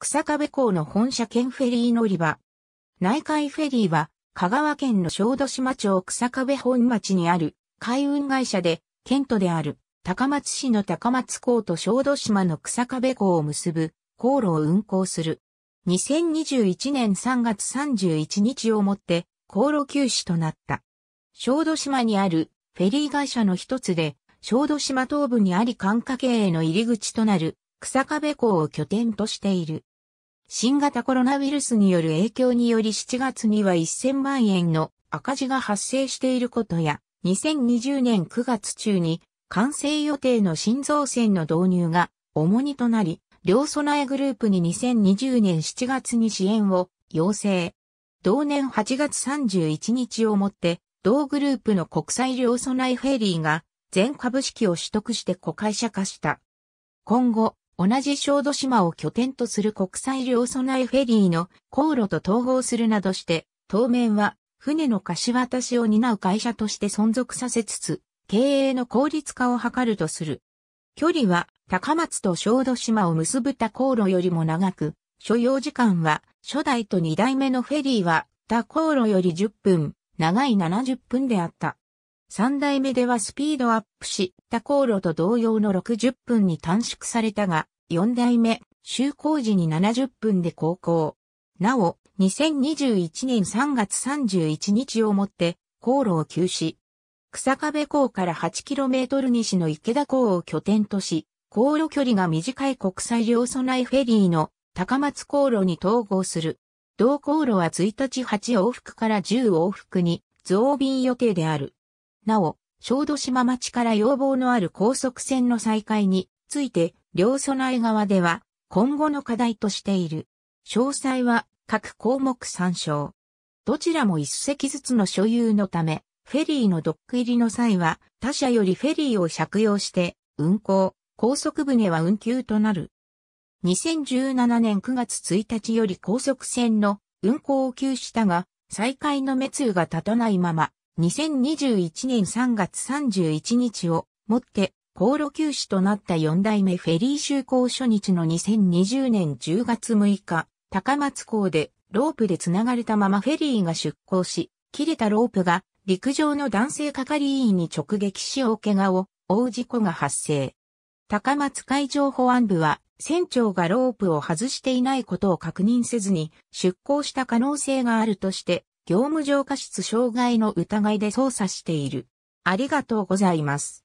日下部港の本社兼フェリー乗り場。内海フェリーは、香川県の小豆島町日下部本町にある海運会社で、県都である高松市の高松港と小豆島の日下部港を結ぶ航路を運航する。2021年3月31日をもって航路休止となった。小豆島にあるフェリー会社の一つで、小豆島東部にあり管下経営の入り口となる日下部港を拠点としている。新型コロナウイルスによる影響により7月には1000万円の赤字が発生していることや、2020年9月中に完成予定の新造船の導入が重荷となり、両備えグループに2020年7月に支援を要請。同年8月31日をもって、同グループの国際両備えフェリーが全株式を取得して子会社化した。今後、同じ小豆島を拠点とする国際両備えフェリーの航路と統合するなどして、当面は船の貸し渡しを担う会社として存続させつつ、経営の効率化を図るとする。距離は高松と小豆島を結ぶ他航路よりも長く、所要時間は初代と2代目のフェリーは他航路より10分、長い70分であった。3代目ではスピードアップし、他航路と同様の60分に短縮されたが、4代目、就航時に70分で航行。なお、2021年3月31日をもって、航路を休止。日下部港から 8km 西の池田港を拠点とし、航路距離が短い国際両備えフェリーの高松航路に統合する。同航路は1日8往復から10往復に増便予定である。なお、小豆島町から要望のある高速船の再開について、両備え側では今後の課題としている。詳細は各項目参照。どちらも一隻ずつの所有のため、フェリーのドック入りの際は他社よりフェリーを借用して運航、高速船は運休となる。2017年9月1日より高速船の運航を休止したが、再開の目通が立たないまま、2021年3月31日をもって航路休止となった4代目フェリー就航初日の2020年10月6日、高松港でロープで繋がれたままフェリーが出航し、切れたロープが陸上の男性係員に直撃し大怪我を負う事故が発生。高松海上保安部は船長がロープを外していないことを確認せずに出航した可能性があるとして、業務上過失傷害の疑いで捜査している。ありがとうございます。